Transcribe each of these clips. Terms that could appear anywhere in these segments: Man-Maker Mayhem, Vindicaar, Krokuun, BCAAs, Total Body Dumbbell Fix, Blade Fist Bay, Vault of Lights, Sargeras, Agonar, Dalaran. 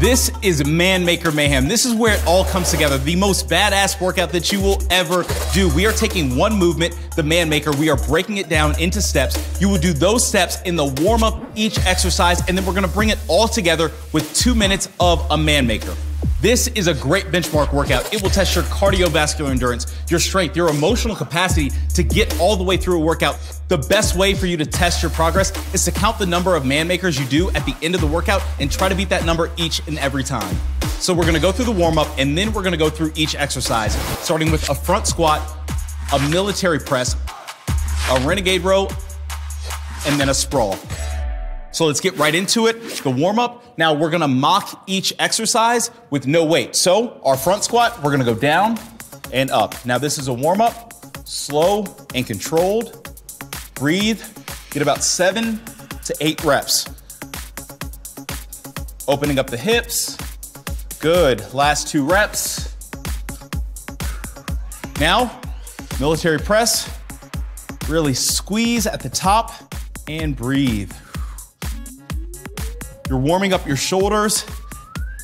This is Man Maker Mayhem. This is where it all comes together, the most badass workout that you will ever do. We are taking one movement, the Man Maker, we are breaking it down into steps. You will do those steps in the warm-up each exercise, and then we're gonna bring it all together with 2 minutes of a Man Maker. This is a great benchmark workout. It will test your cardiovascular endurance, your strength, your emotional capacity to get all the way through a workout. The best way for you to test your progress is to count the number of man makers you do at the end of the workout and try to beat that number each and every time. So we're gonna go through the warm up and then we're gonna go through each exercise, starting with a front squat, a military press, a renegade row, and then a sprawl. So let's get right into it, the warm up. Now we're gonna mock each exercise with no weight. So our front squat, we're gonna go down and up. Now this is a warm up, slow and controlled. Breathe, get about 7 to 8 reps. Opening up the hips, good. Last 2 reps. Now, military press, really squeeze at the top and breathe. You're warming up your shoulders.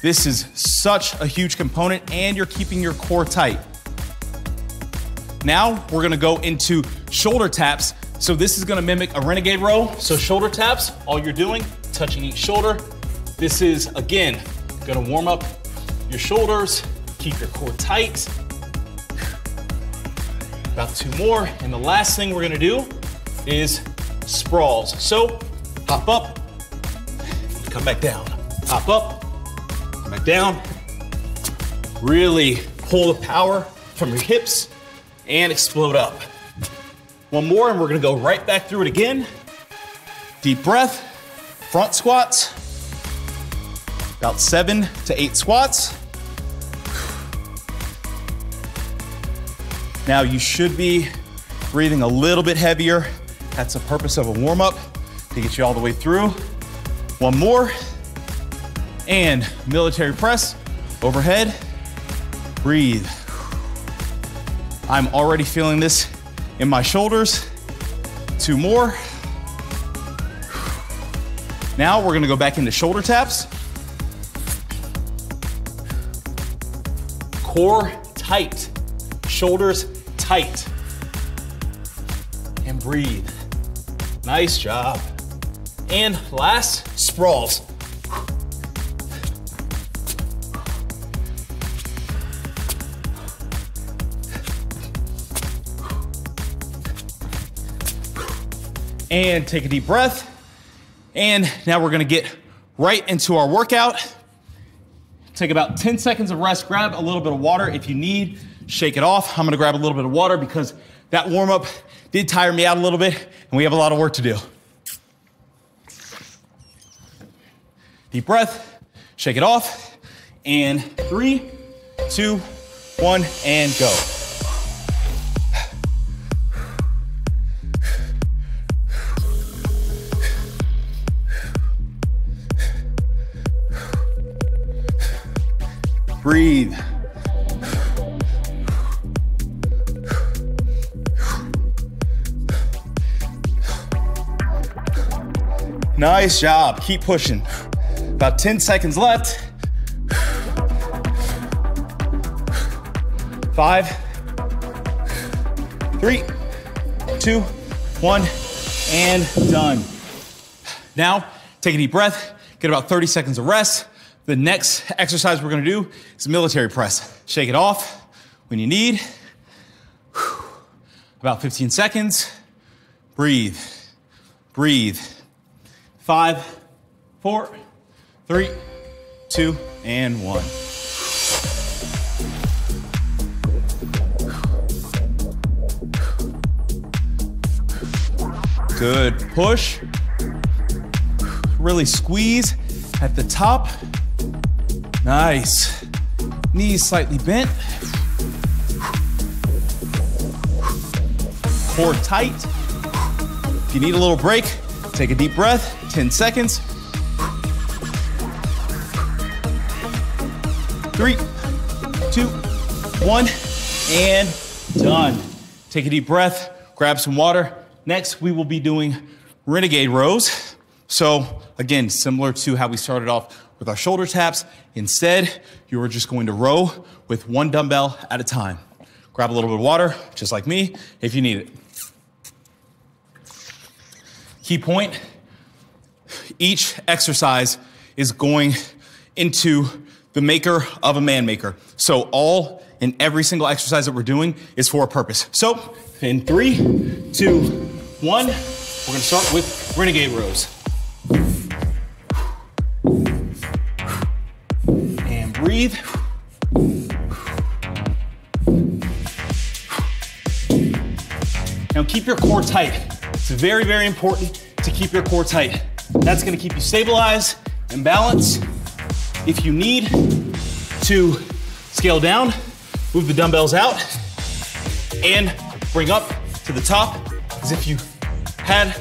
This is such a huge component, and you're keeping your core tight. Now we're gonna go into shoulder taps. So this is gonna mimic a renegade row. So shoulder taps, all you're doing, touching each shoulder. This is, again, gonna warm up your shoulders, keep your core tight. About 2 more, and the last thing we're gonna do is sprawls. So hop up, come back down, hop up, come back down. Really pull the power from your hips and explode up. 1 more and we're gonna go right back through it again. Deep breath, front squats, about 7 to 8 squats. Now you should be breathing a little bit heavier. That's the purpose of a warm up, to get you all the way through. 1 more, and military press, overhead, breathe. I'm already feeling this in my shoulders. 2 more. Now we're gonna go back into shoulder taps. Core tight, shoulders tight, and breathe. Nice job. And last, sprawls. And take a deep breath. And now we're gonna get right into our workout. Take about 10 seconds of rest, grab a little bit of water if you need, shake it off. I'm gonna grab a little bit of water because that warm up did tire me out a little bit and we have a lot of work to do. Deep breath, shake it off, and 3, 2, 1, and go. Breathe. Nice job, keep pushing. About 10 seconds left. 5, 3, 2, 1, and done. Now, take a deep breath, get about 30 seconds of rest. The next exercise we're gonna do is military press. Shake it off when you need. About 15 seconds. Breathe, breathe. 5, 4, 3, 2, and 1. Good, push. Really squeeze at the top. Nice. Knees slightly bent. Core tight. If you need a little break, take a deep breath, 10 seconds. 3, 2, 1, and done. Take a deep breath, grab some water. Next, we will be doing renegade rows. So again, similar to how we started off with our shoulder taps. Instead, you are just going to row with one dumbbell at a time. Grab a little bit of water, just like me, if you need it. Key point, each exercise is going into the maker of a man maker. So all and every single exercise that we're doing is for a purpose. So in 3, 2, 1, we're gonna start with renegade rows. And breathe. Now keep your core tight. It's very, very important to keep your core tight. That's gonna keep you stabilized and balanced. If you need to scale down, move the dumbbells out and bring up to the top as if you had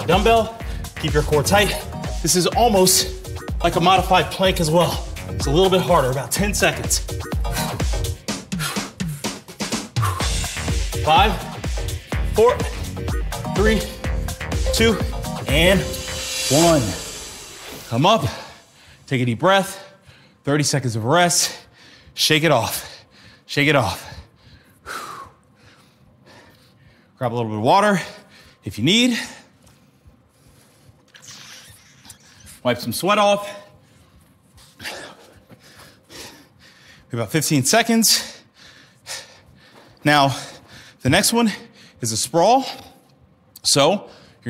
a dumbbell. Keep your core tight. This is almost like a modified plank as well. It's a little bit harder, about 10 seconds. 5, 4, 3, 2, and 1. Come up, take a deep breath, 30 seconds of rest, shake it off, shake it off. Grab a little bit of water if you need. Wipe some sweat off. About 15 seconds. Now, the next one is a sprawl. So you're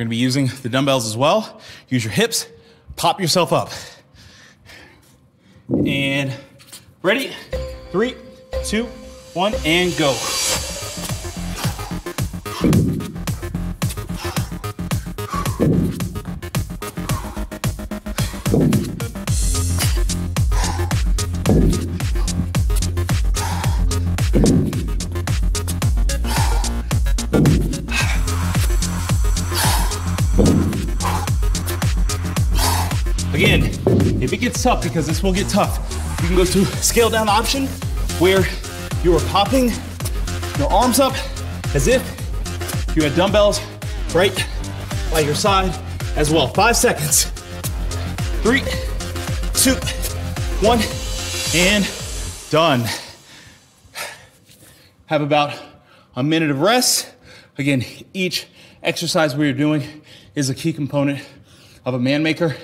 gonna be using the dumbbells as well. Use your hips, pop yourself up. And ready? 3, 2, 1, and go. Again, if it gets tough, because this will get tough, you can go to scale down option where you are popping your arms up as if you had dumbbells right by your side as well. 5 seconds. 3, 2, 1, and done. Have about a minute of rest. Again, each exercise we are doing is a key component of a man maker,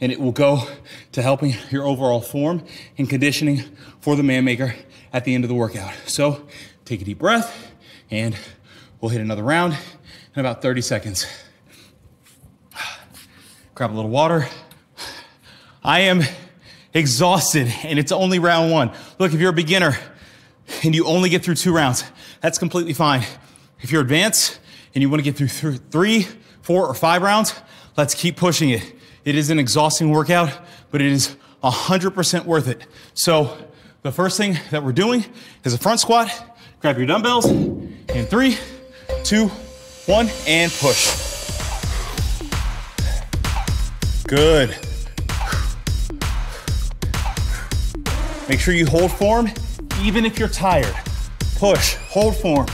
and it will go to helping your overall form and conditioning for the man maker at the end of the workout. So take a deep breath and we'll hit another round in about 30 seconds. Grab a little water. I am exhausted and it's only round one. Look, if you're a beginner and you only get through 2 rounds, that's completely fine. If you're advanced and you wanna get through 3, 4, or 5 rounds, let's keep pushing it. It is an exhausting workout, but it is 100% worth it. So the first thing that we're doing is a front squat. Grab your dumbbells in 3, 2, 1, and push. Good. Make sure you hold form, even if you're tired. Push, hold form,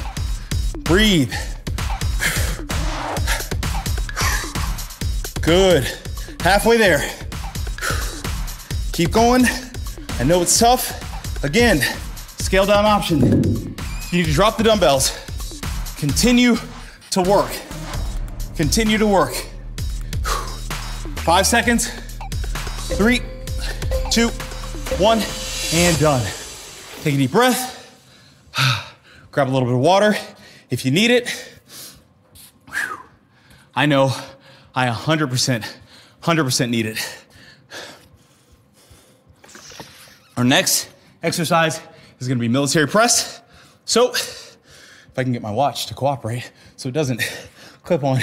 breathe. Good. Halfway there. Keep going. I know it's tough. Again, scale down option. You need to drop the dumbbells. Continue to work. Continue to work. 5 seconds. 3, 2, 1, and done. Take a deep breath. Grab a little bit of water if you need it. I know I 100% need it. Our next exercise is gonna be military press. So, if I can get my watch to cooperate so it doesn't clip on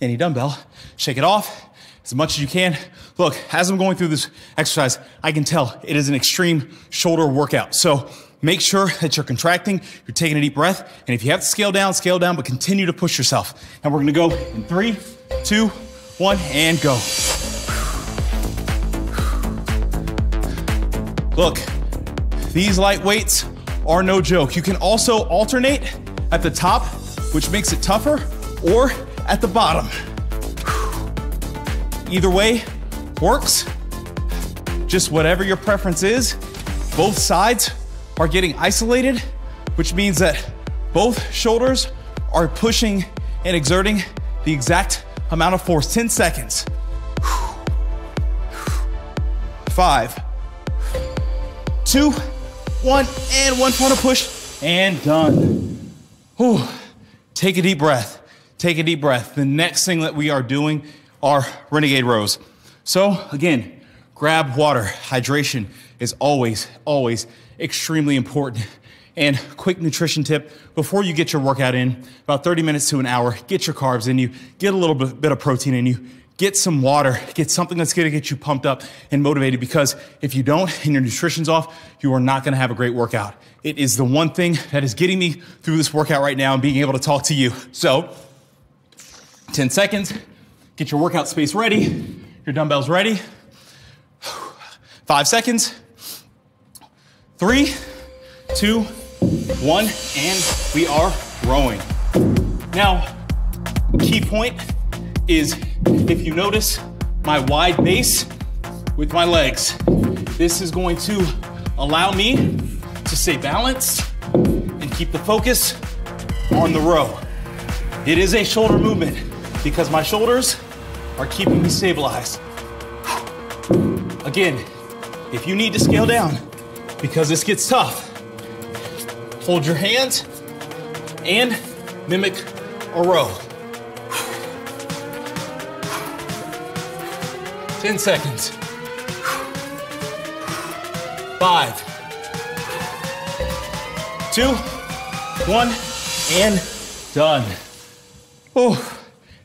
any dumbbell, shake it off as much as you can. Look, as I'm going through this exercise, I can tell it is an extreme shoulder workout. So make sure that you're contracting, you're taking a deep breath, and if you have to scale down, but continue to push yourself. And we're gonna go in 3, 2, 1, and go. Look, these light weights are no joke. You can also alternate at the top, which makes it tougher, or at the bottom. Either way works. just whatever your preference is. Both sides are getting isolated, which means that both shoulders are pushing and exerting the exact amount of force. 10 seconds. 5, 2, 1, and one final push, and done. Whew. Take a deep breath. Take a deep breath. The next thing that we are doing are renegade rows. So again, grab water. Hydration is always, always extremely important. And quick nutrition tip, before you get your workout in, about 30 minutes to an hour, get your carbs in you, get a little bit of protein in you, get some water, get something that's gonna get you pumped up and motivated, because if you don't and your nutrition's off, you are not gonna have a great workout. It is the one thing that is getting me through this workout right now and being able to talk to you. So, 10 seconds, get your workout space ready, your dumbbells ready. 5 seconds, 3, 2, 1, and we are rowing. Now, key point is, if you notice my wide base with my legs, this is going to allow me to stay balanced and keep the focus on the row. It is a shoulder movement because my shoulders are keeping me stabilized. Again, if you need to scale down because this gets tough, hold your hands and mimic a row. 10 seconds. 5, 2, 1, and done. Oh,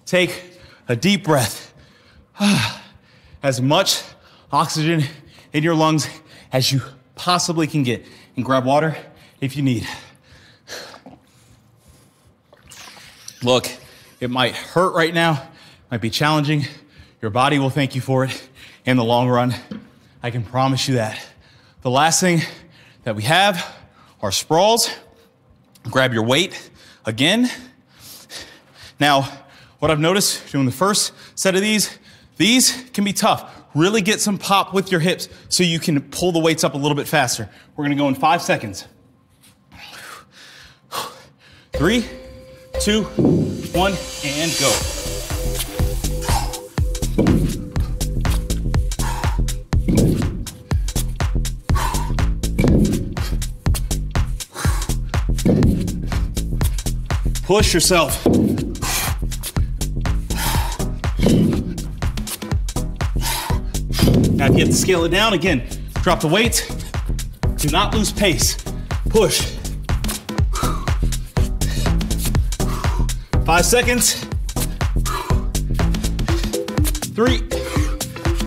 take a deep breath. As much oxygen in your lungs as you possibly can get, and grab water if you need. Look, it might hurt right now, it might be challenging. Your body will thank you for it in the long run. I can promise you that. The last thing that we have are sprawls. Grab your weight again. Now, what I've noticed doing the first set of these can be tough. Really get some pop with your hips so you can pull the weights up a little bit faster. We're gonna go in 5 seconds. 3, 2, 1, and go. Push yourself. Now, if you have to scale it down, again, drop the weights. Do not lose pace. Push. 5 seconds. 3,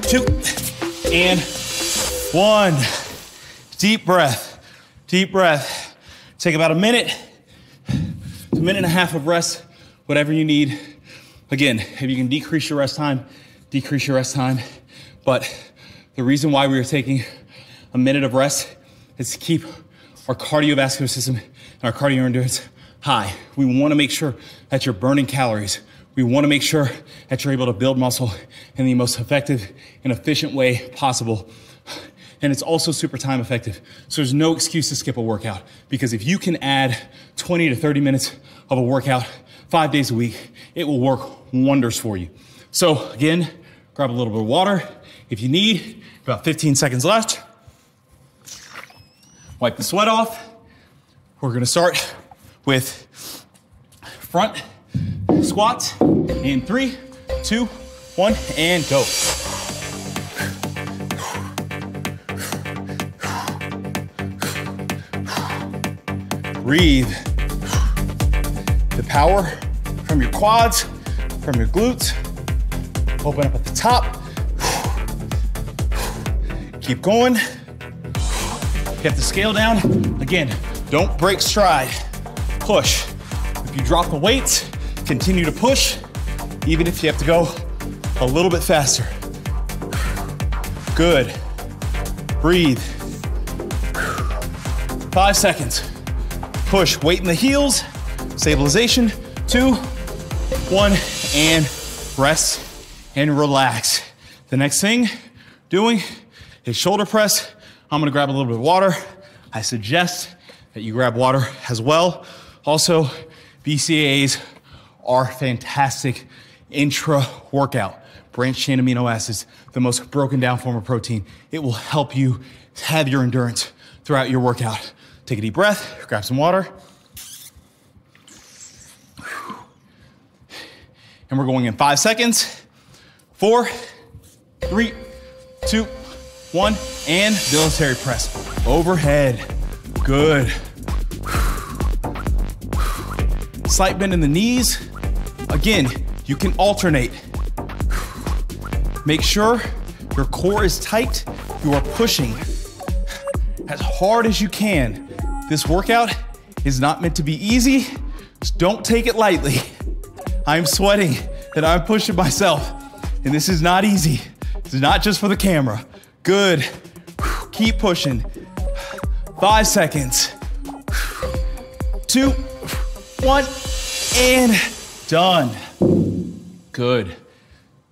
2, and 1. Deep breath. Deep breath. Take about a minute and a half of rest, whatever you need. Again, if you can decrease your rest time, decrease your rest time. But the reason why we are taking a minute of rest is to keep our cardiovascular system and our cardio endurance high. We want to make sure that you're burning calories. We want to make sure that you're able to build muscle in the most effective and efficient way possible. And it's also super time effective. So there's no excuse to skip a workout, because if you can add 20 to 30 minutes of a workout 5 days a week, it will work wonders for you. So again, grab a little bit of water if you need. About 15 seconds left. Wipe the sweat off. We're gonna start with front squats in 3, 2, 1, and go. Breathe. The power from your quads, from your glutes. Open up at the top. Keep going. You have to scale down. Again, don't break stride. Push. If you drop the weights, continue to push, even if you have to go a little bit faster. Good. Breathe. 5 seconds. Push. Weight in the heels. Stabilization. 2, 1, and rest and relax. The next thing doing is shoulder press. I'm gonna grab a little bit of water. I suggest that you grab water as well. Also, BCAAs are fantastic intra-workout. Branched chain amino acids, the most broken down form of protein. It will help you have your endurance throughout your workout. Take a deep breath, grab some water. And we're going in 5 seconds. 4, 3, 2, 1, and military press. Overhead, good. Slight bend in the knees. Again, you can alternate. Make sure your core is tight. You are pushing as hard as you can. This workout is not meant to be easy. Just don't take it lightly. I'm sweating and I'm pushing myself. And this is not easy. This is not just for the camera. Good. Keep pushing. 5 seconds. 2, 1, and done. Good.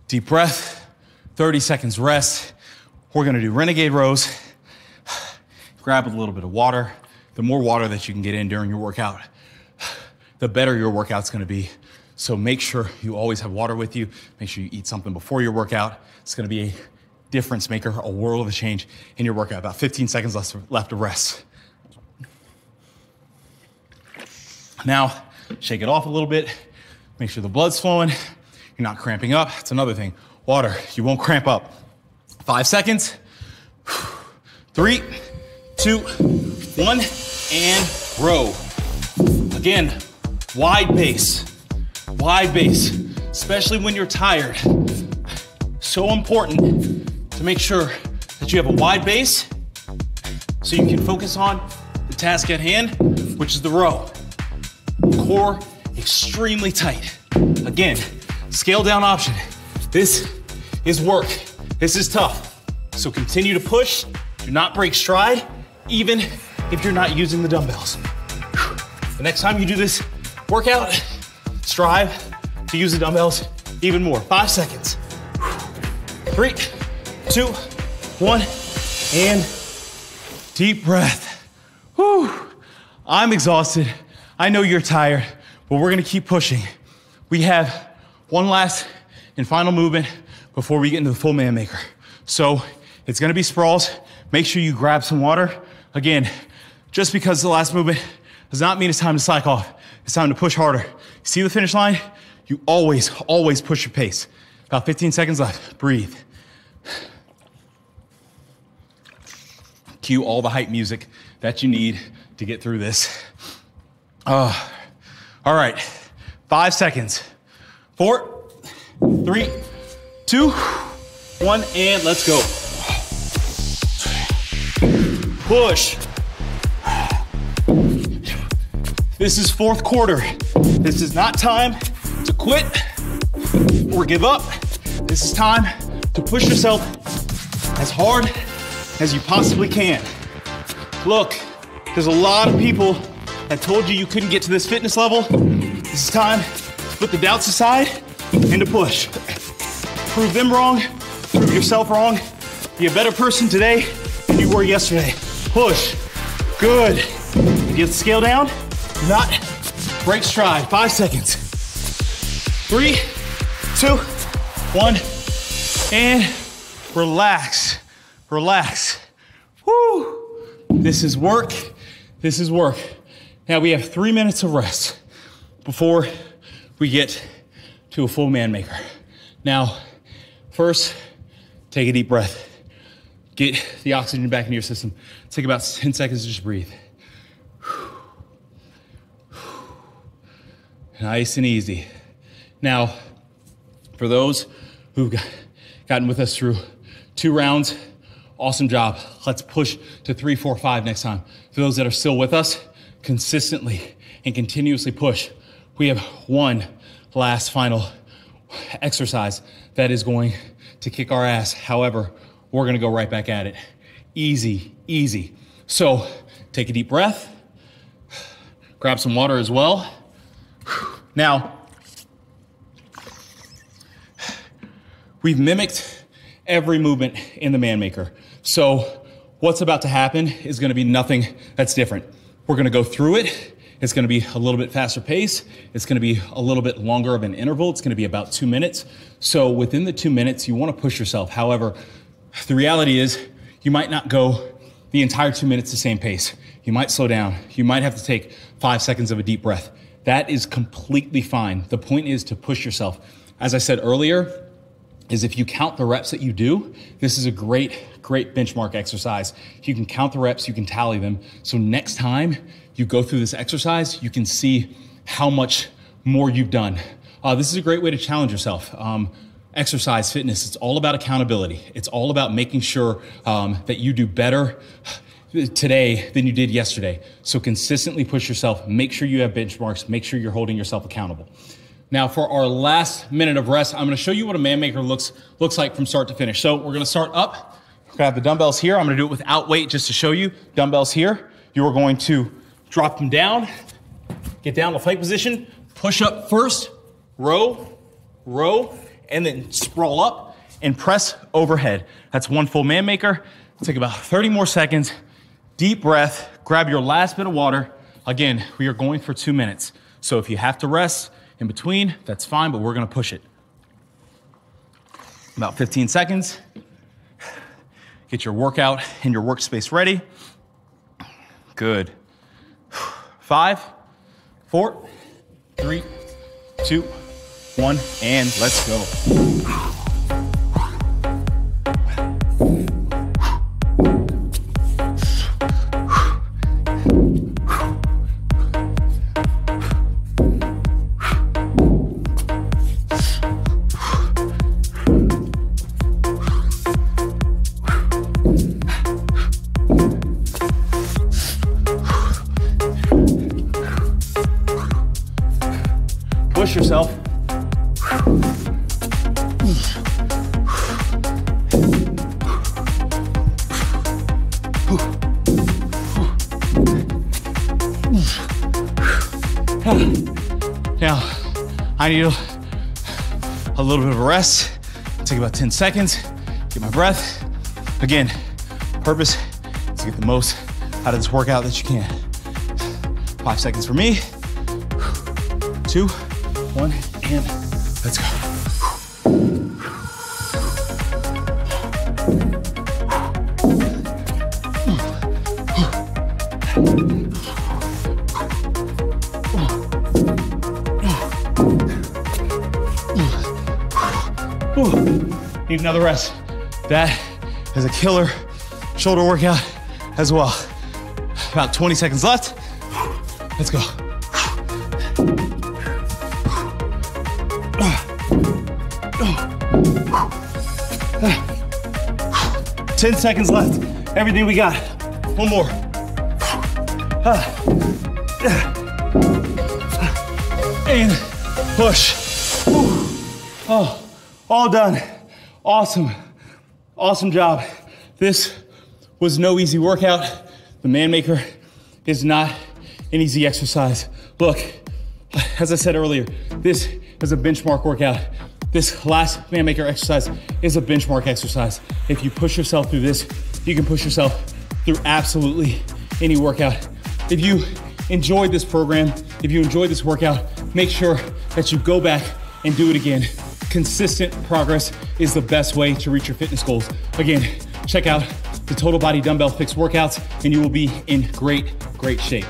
Deep breath. 30 seconds rest. We're gonna do renegade rows. Grab a little bit of water. The more water that you can get in during your workout, the better your workout's gonna be. So make sure you always have water with you. Make sure you eat something before your workout. It's gonna be a difference maker, a world of a change in your workout. About 15 seconds left of rest. Now, shake it off a little bit. Make sure the blood's flowing. You're not cramping up. That's another thing. Water, you won't cramp up. 5 seconds. 3, 2, 1, and row. Again, wide base. Wide base, especially when you're tired. So important to make sure that you have a wide base so you can focus on the task at hand, which is the row. Core extremely tight. Again, scale down option. This is work. This is tough. So continue to push. Do not break stride, even if you're not using the dumbbells. The next time you do this workout, strive to use the dumbbells even more. 5 seconds. 3, 2, 1, and deep breath. Whew. I'm exhausted. I know you're tired, but we're gonna keep pushing. We have one last and final movement before we get into the full man maker. So it's gonna be sprawls. Make sure you grab some water. Again, just because the last movement does not mean it's time to slack off. It's time to push harder. See the finish line? You always, always push your pace. About 15 seconds left. Breathe. Cue all the hype music that you need to get through this. All right, 5 seconds. 4, 3, 2, 1, and let's go. Push. This is fourth quarter. This is not time to quit or give up. This is time to push yourself as hard as you possibly can. Look, there's a lot of people that told you you couldn't get to this fitness level. This is time to put the doubts aside and to push. Prove them wrong, prove yourself wrong. Be a better person today than you were yesterday. Push, good. Get the scale down. Not break stride. 5 seconds. 3, 2, 1, and relax. Relax. Woo! This is work. This is work. Now we have 3 minutes of rest before we get to a full man maker. Now, first, take a deep breath. Get the oxygen back into your system. Take about 10 seconds to just breathe. Nice and easy. Now, for those who've gotten with us through 2 rounds, awesome job. Let's push to 3, 4, 5 next time. For those that are still with us, consistently and continuously push. We have one last final exercise that is going to kick our ass. However, we're gonna go right back at it. Easy, easy. So take a deep breath, grab some water as well. Now, we've mimicked every movement in the Man Maker. So what's about to happen is gonna be nothing that's different. We're gonna go through it. It's gonna be a little bit faster pace. It's gonna be a little bit longer of an interval. It's gonna be about 2 minutes. So within the 2 minutes, you wanna push yourself. However, the reality is you might not go the entire 2 minutes the same pace. You might slow down. You might have to take 5 seconds of a deep breath. That is completely fine. The point is to push yourself. As I said earlier, is if you count the reps that you do, this is a great benchmark exercise. You can count the reps, you can tally them. So next time you go through this exercise, you can see how much more you've done. This is a great way to challenge yourself. Exercise, fitness, it's all about accountability. It's all about making sure that you do better today than you did yesterday. So consistently push yourself, make sure you have benchmarks, make sure you're holding yourself accountable. Now for our last minute of rest, I'm gonna show you what a Man Maker looks like from start to finish. So we're gonna start up, we're gonna have the dumbbells here. I'm gonna do it without weight just to show you. Dumbbells here, you are going to drop them down, get down to plank position, push up first, row, row, and then sprawl up and press overhead. That's one full Man Maker. It'll take about 30 more seconds. Deep breath, grab your last bit of water. Again, we are going for 2 minutes. So if you have to rest in between, that's fine, but we're gonna push it. About 15 seconds. Get your workout and your workspace ready. Good. 5, 4, 3, 2, 1, and let's go. Push yourself. Now, I need a little bit of a rest. Take about 10 seconds, get my breath. Again, purpose is to get the most out of this workout that you can. 5 seconds for me. 2, 1, and let's go. Need another rest. That is a killer shoulder workout as well. About 20 seconds left. Let's go. Oh. 10 seconds left. Everything we got. One more. And push. Oh, all done. Awesome. Awesome job. This was no easy workout. The Man Maker is not an easy exercise. Look, as I said earlier, this is a benchmark workout. This last Man Maker exercise is a benchmark exercise. If you push yourself through this, you can push yourself through absolutely any workout. If you enjoyed this program, if you enjoyed this workout, make sure that you go back and do it again. Consistent progress is the best way to reach your fitness goals. Again, check out the Total Body Dumbbell Fix workouts and you will be in great shape.